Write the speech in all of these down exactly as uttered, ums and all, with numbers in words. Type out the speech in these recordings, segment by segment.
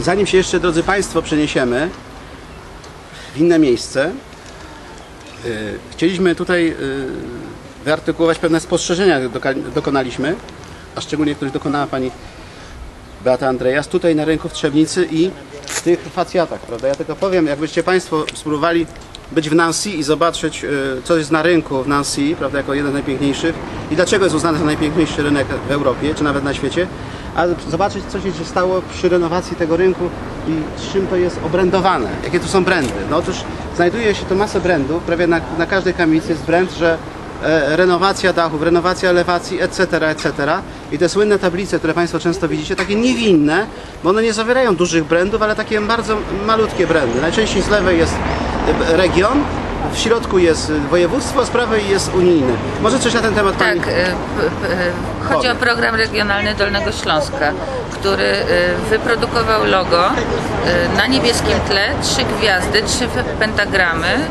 Zanim się jeszcze, drodzy Państwo, przeniesiemy w inne miejsce, chcieliśmy tutaj wyartykułować pewne spostrzeżenia, dokonaliśmy, a szczególnie, których dokonała Pani Beata Andrejas, tutaj na rynku w Trzebnicy i w tych facjatach, prawda? Ja tylko powiem, jakbyście Państwo spróbowali być w Nancy i zobaczyć, co jest na rynku w Nancy, prawda, jako jeden z najpiękniejszych i dlaczego jest uznany za najpiękniejszy rynek w Europie, czy nawet na świecie, a zobaczyć, co się stało przy renowacji tego rynku i czym to jest obrędowane, jakie tu są brandy. No otóż znajduje się tu masę brandów, prawie na, na każdej kamienicy jest brand, że e, renowacja dachów, renowacja elewacji, et cetera, et cetera. I te słynne tablice, które Państwo często widzicie, takie niewinne, bo one nie zawierają dużych brandów, ale takie bardzo malutkie brandy. Najczęściej z lewej jest region, w środku jest województwo, a z prawej jest unijne. Może coś na ten temat Pani? Tak, chodzi o program regionalny Dolnego Śląska, który wyprodukował logo na niebieskim tle, trzy gwiazdy, trzy pentagramy,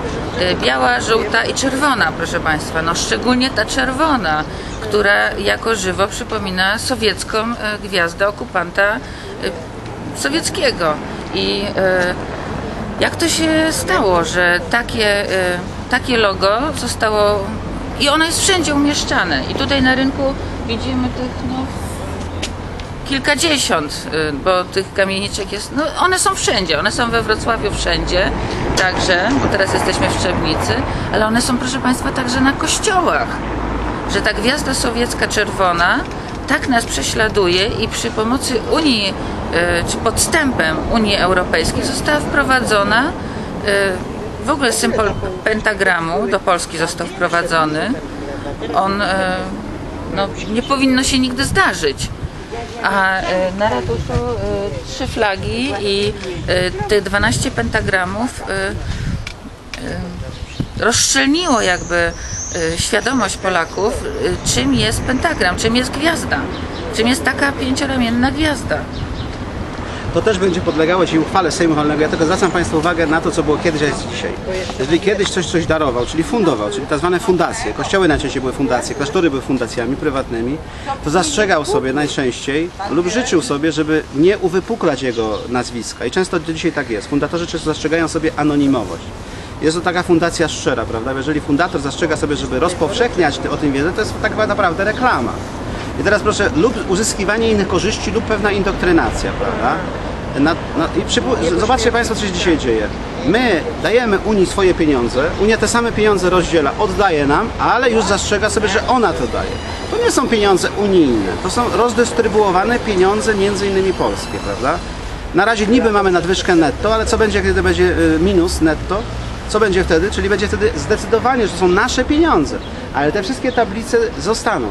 biała, żółta i czerwona, proszę Państwa. No szczególnie ta czerwona, która jako żywo przypomina sowiecką gwiazdę okupanta sowieckiego. I jak to się stało, że takie, takie logo zostało i ono jest wszędzie umieszczane i tutaj na rynku widzimy tych no, kilkadziesiąt, bo tych kamieniczek jest, no one są wszędzie, one są we Wrocławiu wszędzie także, bo teraz jesteśmy w Trzebnicy, ale one są, proszę Państwa, także na kościołach, że ta gwiazda sowiecka czerwona tak nas prześladuje i przy pomocy Unii, czy podstępem Unii Europejskiej została wprowadzona, w ogóle symbol pentagramu do Polski został wprowadzony. On no, nie powinno się nigdy zdarzyć. A na ratuszu trzy flagi i te dwanaście pentagramów rozszczelniło jakby świadomość Polaków, czym jest pentagram, czym jest gwiazda, czym jest taka pięcioramienna gwiazda. To też będzie podlegało dzisiaj uchwale Sejmu Walnego. Ja tylko zwracam Państwu uwagę na to, co było kiedyś, a jest dzisiaj. Jeżeli kiedyś ktoś coś darował, czyli fundował, czyli tak zwane fundacje, kościoły najczęściej były fundacje, klasztory były fundacjami prywatnymi, to zastrzegał sobie najczęściej lub życzył sobie, żeby nie uwypuklać jego nazwiska. I często do dzisiaj tak jest. Fundatorzy często zastrzegają sobie anonimowość. Jest to taka fundacja szczera, prawda? Jeżeli fundator zastrzega sobie, żeby rozpowszechniać o tym wiedzę, to jest tak naprawdę reklama. I teraz proszę, lub uzyskiwanie innych korzyści, lub pewna indoktrynacja, prawda? Na, na, i przy, zobaczcie Państwo, co się dzisiaj dzieje. My dajemy Unii swoje pieniądze, Unia te same pieniądze rozdziela, oddaje nam, ale już zastrzega sobie, że ona to daje. To nie są pieniądze unijne, to są rozdystrybuowane pieniądze między innymi polskie, prawda? Na razie niby mamy nadwyżkę netto, ale co będzie, kiedy będzie minus netto? Co będzie wtedy? Czyli będzie wtedy zdecydowanie, że to są nasze pieniądze, ale te wszystkie tablice zostaną.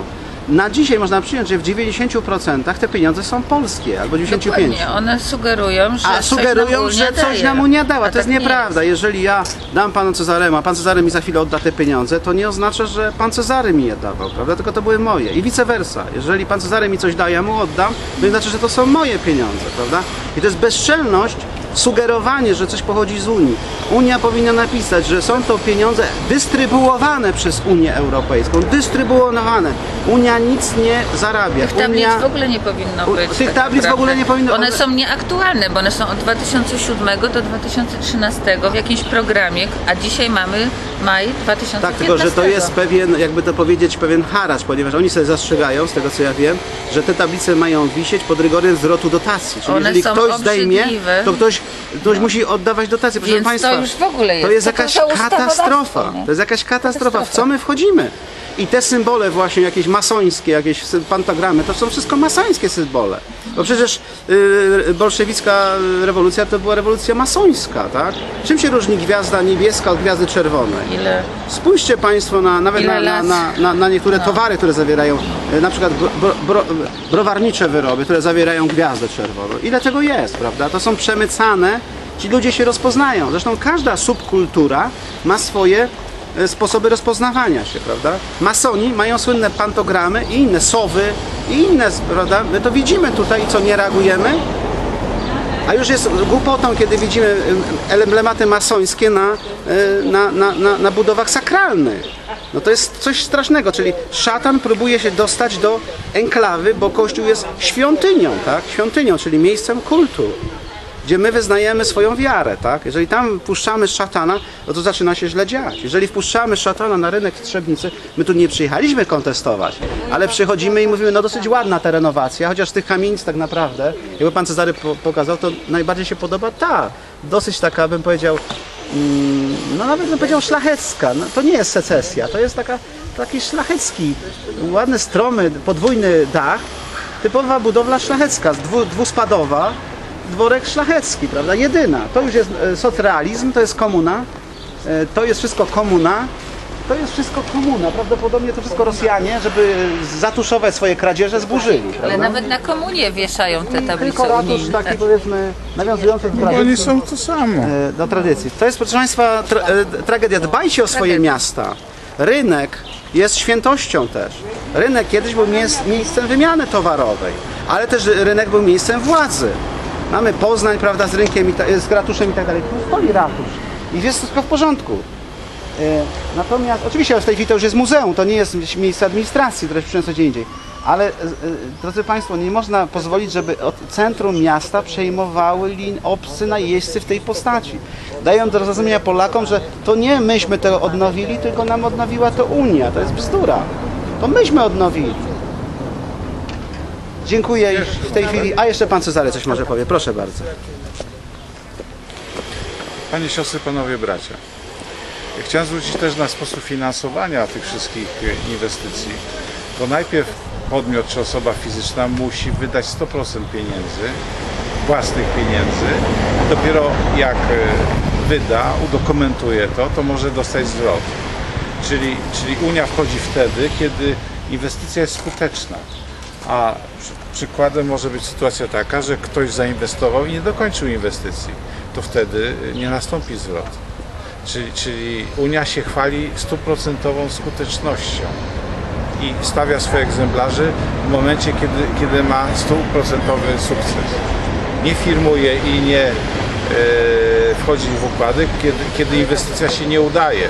Na dzisiaj można przyjąć, że w dziewięćdziesięciu procentach te pieniądze są polskie, albo dziewięćdziesięciu pięciu procentach. Dokładnie, one sugerują, że, a sugerują, że coś nam Unia dała. To jest nieprawda. Jeżeli ja dam Panu Cezaremu, a Pan Cezary mi za chwilę odda te pieniądze, to nie oznacza, że Pan Cezary mi je dawał, prawda? Tylko to były moje. I vice versa. Jeżeli Pan Cezary mi coś da, ja mu oddam, to znaczy, że to są moje pieniądze, prawda? I to jest bezczelność, sugerowanie, że coś pochodzi z Unii. Unia powinna napisać, że są to pieniądze dystrybuowane przez Unię Europejską. Dystrybuowane. Unia nic nie zarabia. Tych tablic Unia... w ogóle nie powinno być. Tych tak tablic naprawdę. w ogóle nie powinno One są nieaktualne, bo one są od dwa tysiące siódmego do dwa tysiące trzynastego w jakimś programie, a dzisiaj mamy maj dwa tysiące piętnastego. Tak, tylko że to jest pewien, jakby to powiedzieć, pewien haracz, ponieważ oni sobie zastrzegają, z tego co ja wiem, że te tablice mają wisieć pod rygorem zwrotu dotacji. Czyli one jeżeli są ktoś zdejmie, to ktoś Ktoś no. musi oddawać dotacje, proszę Więc Państwa. To już w ogóle jest. To jest to jakaś to katastrofa. To jest jakaś katastrofa. W co my wchodzimy? I te symbole właśnie jakieś masońskie, jakieś pantagramy, to są wszystko masońskie symbole. Bo przecież yy, bolszewicka rewolucja to była rewolucja masońska, tak? Czym się różni gwiazda niebieska od gwiazdy czerwonej? Ile? Spójrzcie Państwo na, nawet na, na, na, na, na niektóre no. towary, które zawierają, yy, na przykład bro, bro, bro, browarnicze wyroby, które zawierają gwiazdę czerwoną. Ile tego jest, prawda? To są przemycane, ci ludzie się rozpoznają. Zresztą każda subkultura ma swoje sposoby rozpoznawania się, prawda? Masoni mają słynne pantogramy i inne sowy i inne, prawda? My to widzimy tutaj, co nie reagujemy, a już jest głupotą, kiedy widzimy emblematy masońskie na, na, na, na, na budowach sakralnych. No to jest coś strasznego, czyli szatan próbuje się dostać do enklawy, bo Kościół jest świątynią, tak? Świątynią, czyli miejscem kultu. gdzie my wyznajemy swoją wiarę, tak? Jeżeli tam wpuszczamy szatana, no to zaczyna się źle dziać. Jeżeli wpuszczamy szatana na rynek w Trzebnicy, my tu nie przyjechaliśmy kontestować, ale przychodzimy i mówimy, no dosyć ładna ta renowacja, chociaż tych kamienic tak naprawdę, jakby pan Cezary pokazał, to najbardziej się podoba ta, dosyć taka, bym powiedział, no nawet bym powiedział szlachecka, no, to nie jest secesja, to jest taka, taki szlachecki, ładny, stromy, podwójny dach, typowa budowla szlachecka, dwu, dwuspadowa, dworek szlachecki, prawda, jedyna. To już jest socrealizm, to jest komuna, to jest wszystko komuna, to jest wszystko komuna. Prawdopodobnie to wszystko Rosjanie, żeby zatuszować swoje kradzieże, zburzyli. Prawda? Ale nawet na komunie wieszają te tablice tylko ratusz taki, tak, powiedzmy, nawiązujący do tradycji. Oni są to samo. Do tradycji. To jest, proszę Państwa, tra tragedia. Dbajcie o swoje miasta. Rynek jest świętością też. Rynek kiedyś był miejscem wymiany towarowej, ale też rynek był miejscem władzy. Mamy Poznań, prawda, z rynkiem, z ratuszem i tak dalej. Tu stoi ratusz i jest wszystko w porządku. Natomiast, oczywiście w tej chwili to już jest muzeum, to nie jest miejsce administracji, które się przyniosło gdzie indziej. Ale, drodzy Państwo, nie można pozwolić, żeby od centrum miasta przejmowały lin obcy najeźdźcy w tej postaci. Dają do zrozumienia Polakom, że to nie myśmy tego odnowili, tylko nam odnowiła to Unia. To jest bzdura. To myśmy odnowili. Dziękuję w tej chwili. A jeszcze pan Cezary coś może powie. Proszę bardzo. Panie siostry, panowie bracia. Chciałem zwrócić też na sposób finansowania tych wszystkich inwestycji. To najpierw podmiot czy osoba fizyczna musi wydać sto procent pieniędzy, własnych pieniędzy. Dopiero jak wyda, udokumentuje to, to może dostać zwrot. Czyli, czyli Unia wchodzi wtedy, kiedy inwestycja jest skuteczna. A przykładem może być sytuacja taka, że ktoś zainwestował i nie dokończył inwestycji. To wtedy nie nastąpi zwrot. Czyli, czyli Unia się chwali stuprocentową skutecznością i stawia swoje egzemplarzy w momencie, kiedy, kiedy ma stuprocentowy sukces. Nie firmuje i nie yy, wchodzi w układy, kiedy, kiedy inwestycja się nie udaje,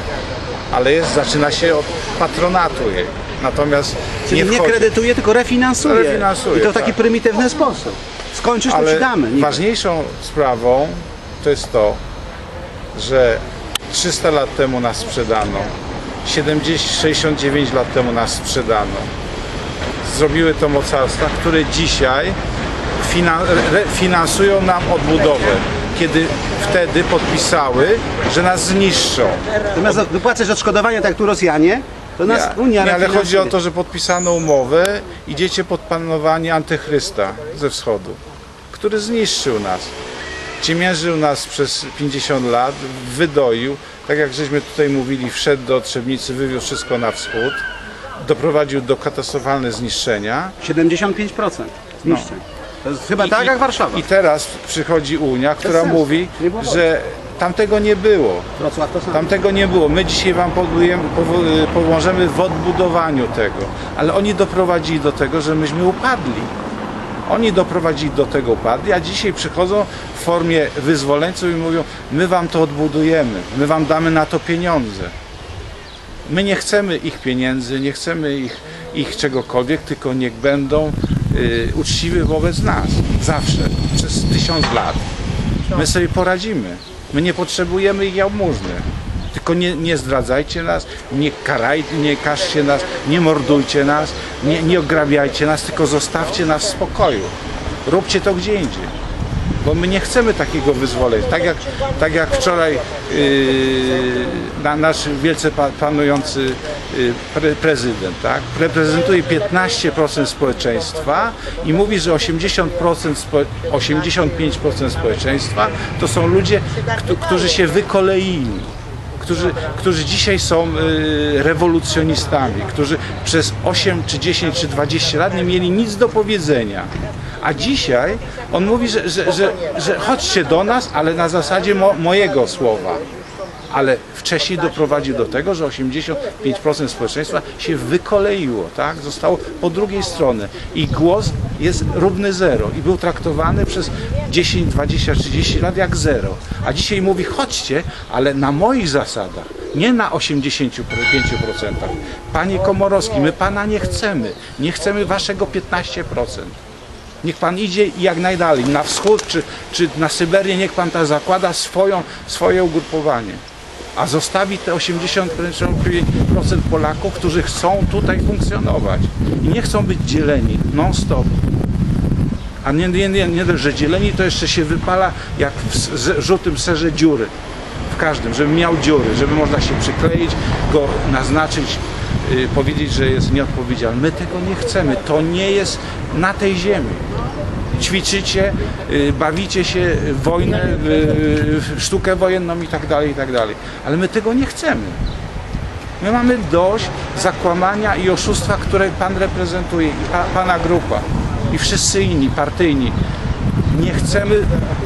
ale jest, zaczyna się od patronatu jej. Natomiast czyli nie, nie kredytuje, tylko refinansuje. refinansuje I to w taki tak. prymitywny sposób. Skończysz, ale to ci damy. Nie ważniejszą sprawą to jest to, że trzysta lat temu nas sprzedano, siedemdziesiąt, sześćdziesiąt dziewięć lat temu nas sprzedano. Zrobiły to mocarstwa, które dzisiaj finan finansują nam odbudowę, kiedy wtedy podpisały, że nas zniszczą. Natomiast wypłacasz odszkodowania, tak jak tu Rosjanie, to nas nie, Unia nie, ale chodzi o to, że podpisano umowę, idziecie pod panowanie antychrysta ze wschodu, który zniszczył nas. Ciemiężył nas przez pięćdziesiąt lat, wydoił, tak jak żeśmy tutaj mówili, wszedł do Trzebnicy, wywiózł wszystko na wschód, doprowadził do katastrofalnych zniszczenia. siedemdziesiąt pięć procent zniszczeń. No. To jest chyba I, tak jak Warszawa. I teraz przychodzi Unia, która mówi, że tamtego nie było. Wrocław to samo. Tamtego nie było. My dzisiaj wam pomożemy w odbudowaniu tego. Ale oni doprowadzili do tego, że myśmy upadli. Oni doprowadzili do tego upadli, a dzisiaj przychodzą w formie wyzwoleńców i mówią, my wam to odbudujemy, my wam damy na to pieniądze. My nie chcemy ich pieniędzy, nie chcemy ich, ich czegokolwiek, tylko niech będą y, uczciwi wobec nas. Zawsze, przez tysiąc lat. My sobie poradzimy. My nie potrzebujemy ich jałmużny. Tylko nie, nie zdradzajcie nas, nie karajcie, nie każcie nas, nie mordujcie nas, nie, nie ograbiajcie nas, tylko zostawcie nas w spokoju. Róbcie to gdzie indziej, bo my nie chcemy takiego wyzwolenia. Tak jak, tak jak wczoraj yy, nasz wielce panujący pre prezydent, tak? Reprezentuje piętnaście procent społeczeństwa i mówi, że osiemdziesiąt procent, osiemdziesiąt pięć procent społeczeństwa to są ludzie, którzy się wykoleili. Którzy, którzy dzisiaj są y, rewolucjonistami, którzy przez osiem, czy dziesięć, czy dwadzieścia lat nie mieli nic do powiedzenia. A dzisiaj on mówi, że, że, że, że chodźcie do nas, ale na zasadzie mo, mojego słowa. Ale wcześniej doprowadził do tego, że osiemdziesiąt pięć procent społeczeństwa się wykoleiło, tak? Zostało po drugiej stronie i głos jest równy zero i był traktowany przez dziesięć, dwadzieścia, trzydzieści lat jak zero. A dzisiaj mówi chodźcie, ale na moich zasadach, nie na osiemdziesięciu pięciu procentach. Panie Komorowski, my pana nie chcemy, nie chcemy waszego piętnaście procent. Niech pan idzie jak najdalej, na wschód czy, czy na Syberię, niech pan tam zakłada swoją, swoje ugrupowanie. A zostawi te osiemdziesiąt procent Polaków, którzy chcą tutaj funkcjonować i nie chcą być dzieleni non stop. A nie, nie, nie, nie dość, że dzieleni, to jeszcze się wypala jak w żółtym serze dziury. W każdym, żeby miał dziury, żeby można się przykleić, go naznaczyć, yy, powiedzieć, że jest nieodpowiedzialny. My tego nie chcemy, to nie jest na tej ziemi. Ćwiczycie, yy, bawicie się w wojnę, yy, sztukę wojenną i tak dalej, i tak dalej. Ale my tego nie chcemy. My mamy dość zakłamania i oszustwa, które pan reprezentuje, pa, pana grupa i wszyscy inni partyjni. Nie chcemy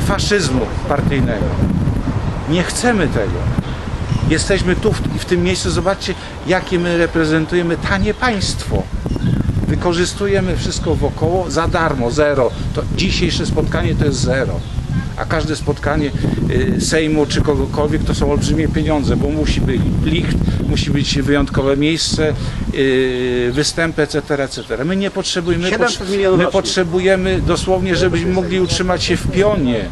faszyzmu partyjnego. Nie chcemy tego. Jesteśmy tu w, w tym miejscu. Zobaczcie, jakie my reprezentujemy tanie państwo. Wykorzystujemy wszystko wokoło za darmo, zero. To dzisiejsze spotkanie to jest zero. A każde spotkanie y, Sejmu czy kogokolwiek to są olbrzymie pieniądze, bo musi być licht, musi być wyjątkowe miejsce, y, występy, et cetera, et cetera. My nie potrzebujemy, potrze my potrzebujemy dosłownie, żebyśmy mogli utrzymać się w pionie.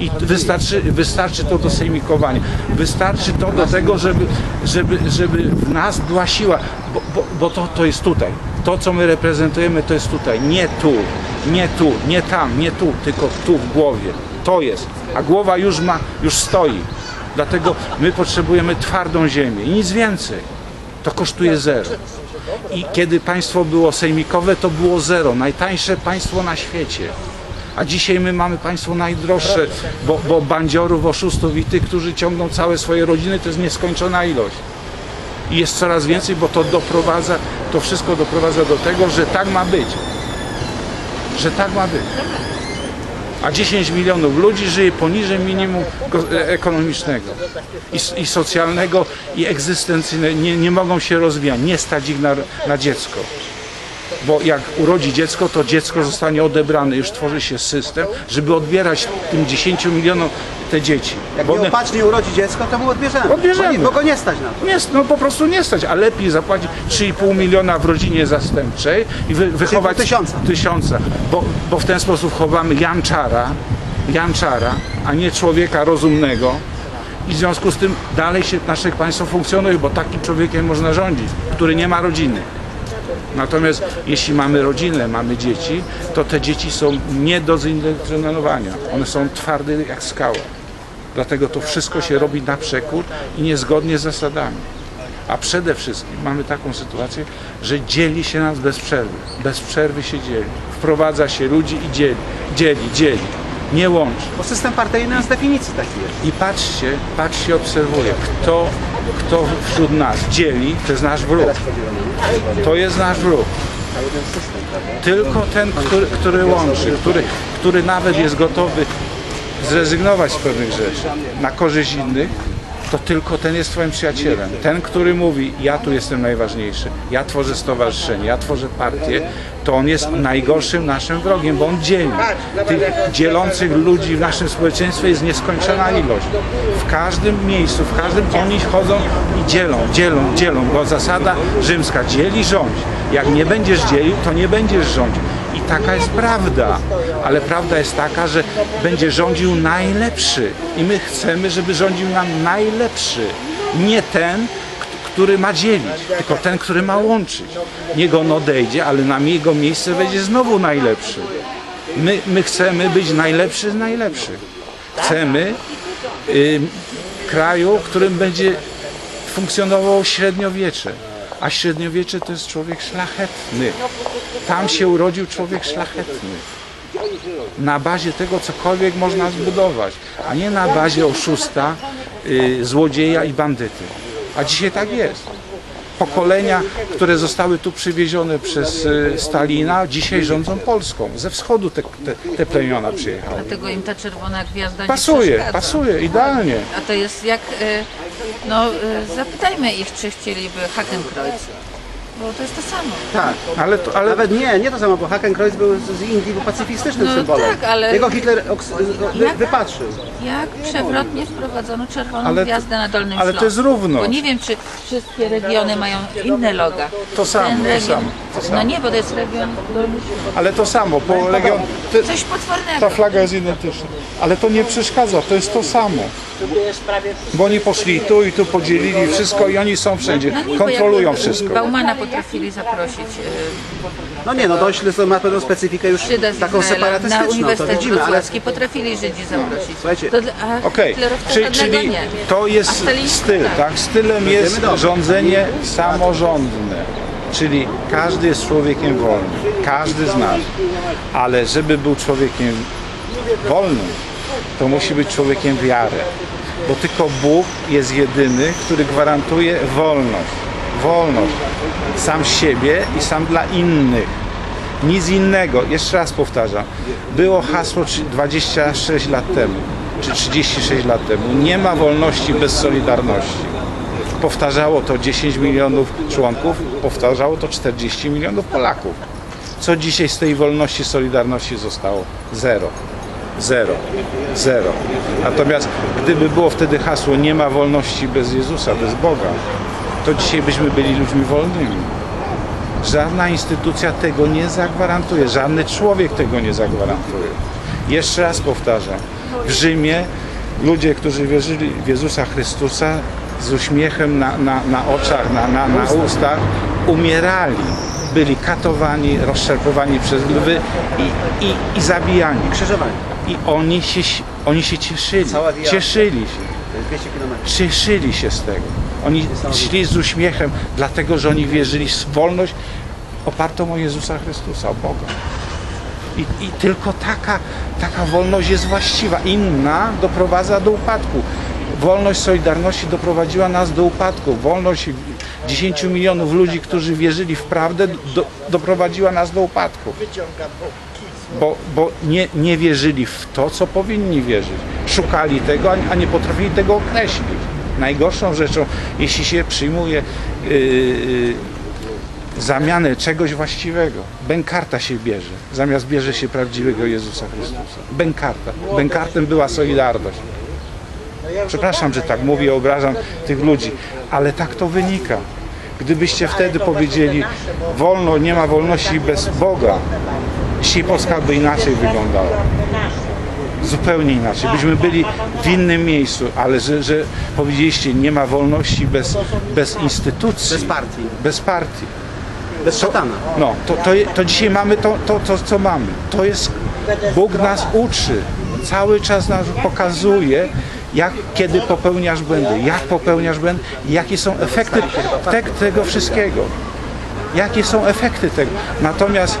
I wystarczy, wystarczy to do sejmikowania, wystarczy to do tego, żeby, żeby, żeby w nas była siła, bo, bo, bo to, to jest tutaj. To, co my reprezentujemy, to jest tutaj, nie tu, nie tu, nie tam, nie tu, tylko tu w głowie. To jest, a głowa już ma, już stoi. Dlatego my potrzebujemy twardą ziemię i nic więcej. To kosztuje zero. I kiedy państwo było sejmikowe, to było zero. Najtańsze państwo na świecie. A dzisiaj my mamy państwo najdroższe, bo, bo bandziorów, oszustów i tych, którzy ciągną całe swoje rodziny, to jest nieskończona ilość. I jest coraz więcej, bo to doprowadza, to wszystko doprowadza do tego, że tak ma być. Że tak ma być. A dziesięć milionów ludzi żyje poniżej minimum ekonomicznego i, i socjalnego, i egzystencyjnego. Nie, nie mogą się rozwijać, nie stać ich na, na dziecko. Bo jak urodzi dziecko, to dziecko zostanie odebrane. Już tworzy się system, żeby odbierać tym dziesięciu milionom te dzieci. Jak one... nieopatrznie urodzi dziecko, to mu odbierzemy. Odbierzemy. Bo, bo go nie stać na to. Nie, no po prostu nie stać, a lepiej zapłacić trzy i pół miliona w rodzinie zastępczej i wy, wychować tysiąca. tysiąca bo, bo w ten sposób chowamy janczara, janczara, a nie człowieka rozumnego. I w związku z tym dalej się nasze państwo funkcjonuje, bo takim człowiekiem można rządzić, który nie ma rodziny. Natomiast jeśli mamy rodzinę, mamy dzieci, to te dzieci są nie do zindoktrynowania. One są twarde jak skała. Dlatego to wszystko się robi na przekór i niezgodnie z zasadami. A przede wszystkim mamy taką sytuację, że dzieli się nas bez przerwy. Bez przerwy się dzieli. Wprowadza się ludzi i dzieli, dzieli, dzieli. Nie łączy. Bo system partyjny z definicji taki jest. I patrzcie, patrzcie, obserwuję, kto, kto wśród nas dzieli, to jest nasz wróg. To jest nasz wróg. Tylko ten, który, który łączy, który, który nawet jest gotowy zrezygnować z pewnych rzeczy na korzyść innych, to tylko ten jest twoim przyjacielem. Ten, który mówi, ja tu jestem najważniejszy, ja tworzę stowarzyszenie, ja tworzę partię, to on jest najgorszym naszym wrogiem, bo on dzieli. Tych dzielących ludzi w naszym społeczeństwie jest nieskończona ilość. W każdym miejscu, w każdym oni chodzą i dzielą, dzielą, dzielą, bo zasada rzymska, dzieli rządź. Jak nie będziesz dzielił, to nie będziesz rządził. I taka jest prawda, ale prawda jest taka, że będzie rządził najlepszy i my chcemy, żeby rządził nam najlepszy, nie ten, który ma dzielić, tylko ten, który ma łączyć. Niego on odejdzie, ale na jego miejsce będzie znowu najlepszy. My, my chcemy być najlepszy z najlepszych. Chcemy y, kraju, w którym będzie funkcjonowało średniowiecze. A średniowiecze to jest człowiek szlachetny. Tam się urodził człowiek szlachetny. Na bazie tego cokolwiek można zbudować, a nie na bazie oszusta, y, złodzieja i bandyty. A dzisiaj tak jest. Pokolenia, które zostały tu przywiezione przez Stalina, dzisiaj rządzą Polską. Ze wschodu te, te, te plemiona przyjechały. Dlatego im ta czerwona gwiazda pasuje, nie przeszkadza. Pasuje, idealnie. A to jest jak... No zapytajmy ich, czy chcieliby Hakenkreuz. Bo to jest to samo. Tak, ale, to, ale nawet nie, nie to samo, bo Hakenkreuz był z Indii, był pacyfistycznym no, symbolem. Tak, ale... Jego Hitler jak, wypatrzył. Jak przewrotnie wprowadzono czerwoną ale, gwiazdę na Dolnym Śląsku. Ale to jest równo. Bo nie wiem, czy wszystkie regiony mają inne loga. To samo, region, to samo. To samo. No nie, bo to jest region Dolny Śląsk. Ale to samo, bo region... Ty, coś potwornego. Ta flaga jest identyczna. Ale to nie przeszkadza, to jest to samo. Bo oni poszli tu i tu, podzielili wszystko i oni są wszędzie, no, kontrolują ja wszystko. Baumana potrafili zaprosić. No nie, no Dolny Śląsk ma pewną specyfikę już taką separatystyczną, to widzimy, ale... potrafili Żydzi zaprosić. Słuchajcie, to, a okay. Czyli, czyli nie. To jest styl, tak? Stylem jest rządzenie samorządne, czyli każdy jest człowiekiem wolnym, każdy z nas, ale żeby był człowiekiem wolnym, to musi być człowiekiem wiary, bo tylko Bóg jest jedyny, który gwarantuje wolność. Wolność sam siebie i sam dla innych. Nic innego. Jeszcze raz powtarzam. Było hasło dwadzieścia sześć lat temu, czy trzydzieści sześć lat temu. Nie ma wolności bez solidarności. Powtarzało to dziesięć milionów członków, powtarzało to czterdzieści milionów Polaków. Co dzisiaj z tej wolności, solidarności zostało? Zero. Zero. Zero. Natomiast gdyby było wtedy hasło nie ma wolności bez Jezusa, bez Boga, to dzisiaj byśmy byli ludźmi wolnymi. Żadna instytucja tego nie zagwarantuje, żadny człowiek tego nie zagwarantuje. Jeszcze raz powtarzam, w Rzymie ludzie, którzy wierzyli w Jezusa Chrystusa z uśmiechem na, na, na oczach, na, na, na ustach, umierali. Byli katowani, rozszarpywani przez lwy i, i, i zabijani. Krzyżowani. I oni się, oni się cieszyli. Cieszyli się. Cieszyli się z tego. Oni szli z uśmiechem, dlatego że oni wierzyli w wolność opartą o Jezusa Chrystusa, o Boga. I, i tylko taka, taka wolność jest właściwa. Inna doprowadza do upadku. Wolność Solidarności doprowadziła nas do upadku. Wolność dziesięciu milionów ludzi, którzy wierzyli w prawdę, do, doprowadziła nas do upadku. Bo, bo nie, nie wierzyli w to, co powinni wierzyć. Szukali tego, a nie potrafili tego określić. Najgorszą rzeczą, jeśli się przyjmuje yy, zamianę czegoś właściwego. Bękarta się bierze, zamiast bierze się prawdziwego Jezusa Chrystusa. Bękarta. Bękartem była Solidarność. Przepraszam, że tak mówię, obrażam tych ludzi, ale tak to wynika. Gdybyście wtedy powiedzieli, wolno, nie ma wolności bez Boga, dzisiaj Polska by inaczej wyglądała. Zupełnie inaczej. Byśmy byli w innym miejscu, ale że, że powiedzieliście, nie ma wolności bez, bez instytucji, bez partii. Bez partii. Bez szatana. No, to, to, to dzisiaj mamy to, to, to, co mamy. To jest, Bóg nas uczy. Cały czas nas pokazuje, jak, kiedy popełniasz błędy, jak popełniasz błędy, jakie są efekty te, tego wszystkiego. Jakie są efekty tego. Natomiast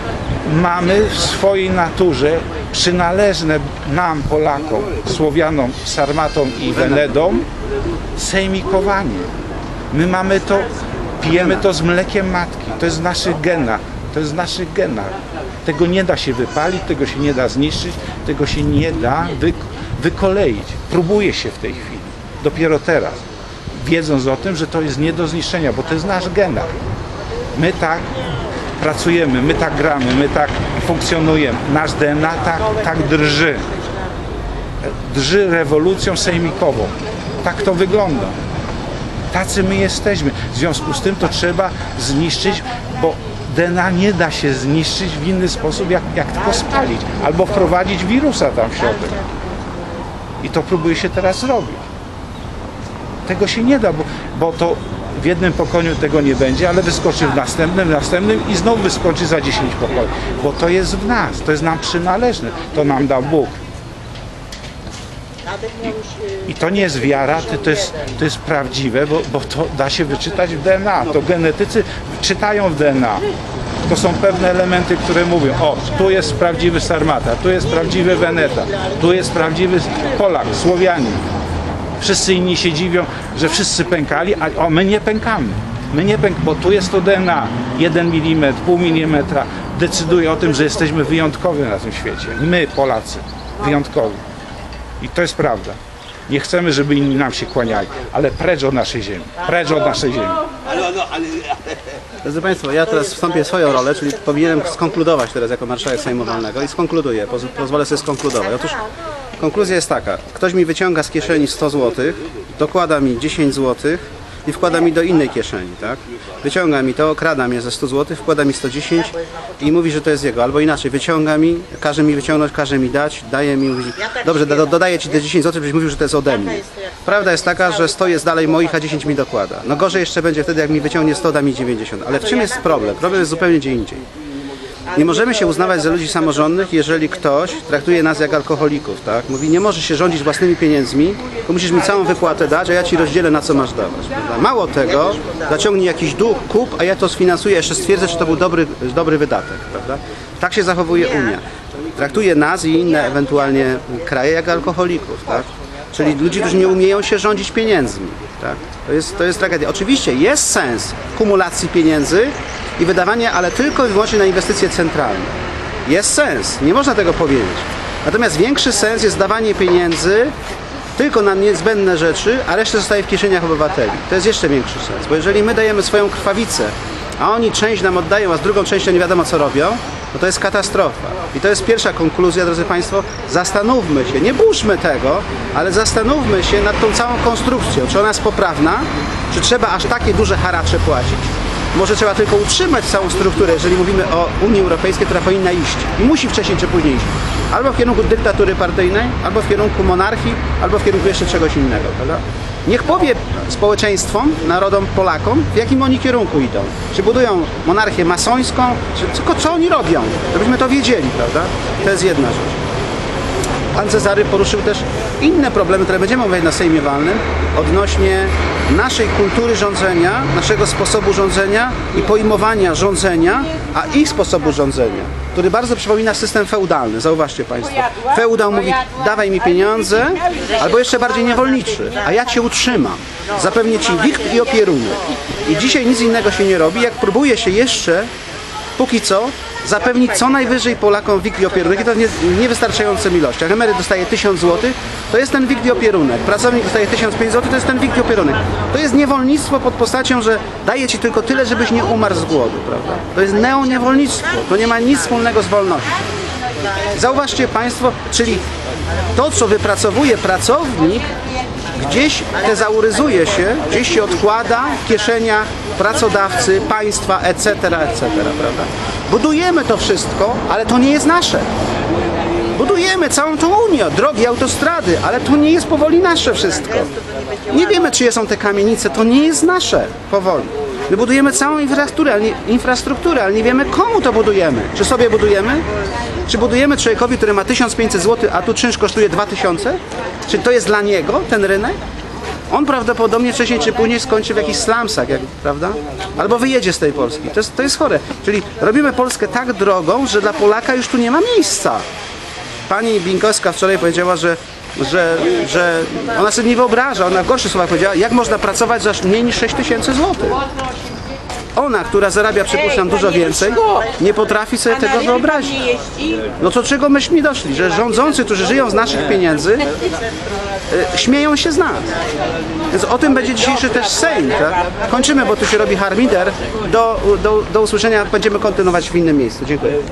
mamy w swojej naturze przynależne nam, Polakom, Słowianom, Sarmatom i Wenedom, sejmikowanie. My mamy to, pijemy to z mlekiem matki. To jest w naszych genach. To jest w naszych genach. Tego nie da się wypalić, tego się nie da zniszczyć, tego się nie da wy, wykoleić. Próbuje się w tej chwili, dopiero teraz, wiedząc o tym, że to jest nie do zniszczenia, bo to jest nasz genach. My tak pracujemy, my tak gramy, my tak funkcjonujemy. Nasz D N A tak, tak drży. Drży rewolucją sejmikową. Tak to wygląda. Tacy my jesteśmy. W związku z tym to trzeba zniszczyć, bo D N A nie da się zniszczyć w inny sposób, jak, jak tylko spalić. Albo wprowadzić wirusa tam w środek. I to próbuje się teraz zrobić. Tego się nie da, bo, bo to w jednym pokoleniu tego nie będzie, ale wyskoczy w następnym, w następnym i znowu wyskoczy za dziesięć pokoleń. Bo to jest w nas, to jest nam przynależne, to nam dał Bóg. I, i to nie jest wiara, to jest, to jest prawdziwe, bo, bo to da się wyczytać w D N A. To genetycy czytają w D N A. To są pewne elementy, które mówią, o, tu jest prawdziwy Sarmata, tu jest prawdziwy Weneta, tu jest prawdziwy Polak, Słowianin. Wszyscy inni się dziwią, że wszyscy pękali, a o, my nie pękamy. My nie pękamy, bo tu jest to D N A. Jeden milimetr, pół milimetra decyduje o tym, że jesteśmy wyjątkowi na tym świecie. My, Polacy, wyjątkowi. I to jest prawda. Nie chcemy, żeby inni nam się kłaniali, ale precz od naszej ziemi, precz od naszej ziemi. Drodzy Państwo, ja teraz wstąpię w swoją rolę, czyli powinienem skonkludować teraz jako marszałek Sejmu Walnego i skonkluduję, pozwolę sobie skonkludować. Otóż konkluzja jest taka, ktoś mi wyciąga z kieszeni sto złotych, dokłada mi dziesięć złotych i wkłada mi do innej kieszeni, tak? Wyciąga mi to, okrada mnie ze stu złotych, wkłada mi sto dziesięć i mówi, że to jest jego, albo inaczej, wyciąga mi, każe mi wyciągnąć, każe mi dać, daje mi, mówi, dobrze, do, dodaję Ci te dziesięć złotych, byś mówił, że to jest ode mnie. Prawda jest taka, że sto jest dalej moich, a dziesięć mi dokłada. No gorzej jeszcze będzie wtedy, jak mi wyciągnie sto, da mi dziewięćdziesiąt. Ale w czym jest problem? Problem jest zupełnie gdzie indziej. Nie możemy się uznawać za ludzi samorządnych, jeżeli ktoś traktuje nas jak alkoholików, tak? Mówi, nie możesz się rządzić własnymi pieniędzmi, bo musisz mi całą wypłatę dać, a ja Ci rozdzielę, na co masz dawać. Prawda? Mało tego, zaciągnij jakiś dług, kup, a ja to sfinansuję, jeszcze stwierdzę, czy to był dobry, dobry wydatek, prawda? Tak się zachowuje Unia. Traktuje nas i inne ewentualnie kraje jak alkoholików, tak? Czyli ludzi, którzy nie umieją się rządzić pieniędzmi, tak? To jest, to jest tragedia. Oczywiście jest sens kumulacji pieniędzy i wydawanie, ale tylko i wyłącznie na inwestycje centralne. Jest sens, nie można tego powiedzieć. Natomiast większy sens jest dawanie pieniędzy tylko na niezbędne rzeczy, a reszta zostaje w kieszeniach obywateli. To jest jeszcze większy sens, bo jeżeli my dajemy swoją krwawicę, a oni część nam oddają, a z drugą częścią nie wiadomo co robią, no to jest katastrofa. I to jest pierwsza konkluzja, drodzy Państwo, zastanówmy się, nie burzmy tego, ale zastanówmy się nad tą całą konstrukcją, czy ona jest poprawna, czy trzeba aż takie duże haracze płacić. Może trzeba tylko utrzymać całą strukturę, jeżeli mówimy o Unii Europejskiej, która powinna iść i musi wcześniej czy później iść. Albo w kierunku dyktatury partyjnej, albo w kierunku monarchii, albo w kierunku jeszcze czegoś innego, prawda? Niech powie społeczeństwom, narodom, Polakom, w jakim oni kierunku idą. Czy budują monarchię masońską, czy tylko co oni robią, żebyśmy to wiedzieli, prawda? To jest jedna rzecz. Pan Cezary poruszył też inne problemy, które będziemy omawiać na Sejmie Walnym odnośnie naszej kultury rządzenia, naszego sposobu rządzenia i pojmowania rządzenia, a ich sposobu rządzenia, który bardzo przypomina system feudalny. Zauważcie Państwo. Feudał mówi, dawaj mi pieniądze, albo jeszcze bardziej niewolniczy, a ja Cię utrzymam. Zapewnię Ci wikt i opierunek. I dzisiaj nic innego się nie robi, jak próbuje się jeszcze, póki co, zapewnić co najwyżej Polakom W I G i opierunek, i to w niewystarczającym ilościach. Emeryt dostaje tysiąc złotych, to jest ten W I G i opierunek. Pracownik dostaje tysiąc pięćset złotych, to jest ten W I G i opierunek. To jest niewolnictwo pod postacią, że daje Ci tylko tyle, żebyś nie umarł z głodu, prawda? To jest neoniewolnictwo, to nie ma nic wspólnego z wolnością. Zauważcie Państwo, czyli to, co wypracowuje pracownik, gdzieś tezauryzuje się, gdzieś się odkłada w kieszeniach pracodawcy, państwa, et cetera, et cetera, prawda? Budujemy to wszystko, ale to nie jest nasze. Budujemy całą tą Unię, drogi, autostrady, ale to nie jest powoli nasze wszystko. Nie wiemy, czyje są te kamienice, to nie jest nasze powoli. My budujemy całą infrastrukturę ale, nie, infrastrukturę, ale nie wiemy, komu to budujemy. Czy sobie budujemy? Czy budujemy człowiekowi, który ma tysiąc pięćset złotych, a tu czynsz kosztuje dwa tysiące? Czy to jest dla niego ten rynek? On prawdopodobnie wcześniej czy później skończy w jakichś slumsach, jak, prawda? Albo wyjedzie z tej Polski. To jest, to jest chore. Czyli robimy Polskę tak drogą, że dla Polaka już tu nie ma miejsca. Pani Binkowska wczoraj powiedziała, że Że, że ona sobie nie wyobraża, ona w gorszych słowach powiedziała, jak można pracować za mniej niż sześć tysięcy złotych. Ona, która zarabia, przypuszczam, dużo więcej, nie potrafi sobie tego wyobrazić. No to czego myśmy doszli? Że rządzący, którzy żyją z naszych pieniędzy, y, śmieją się z nas. Więc o tym będzie dzisiejszy też Sejm, tak? Kończymy, bo tu się robi harmider. Do, do, do usłyszenia, będziemy kontynuować w innym miejscu. Dziękuję.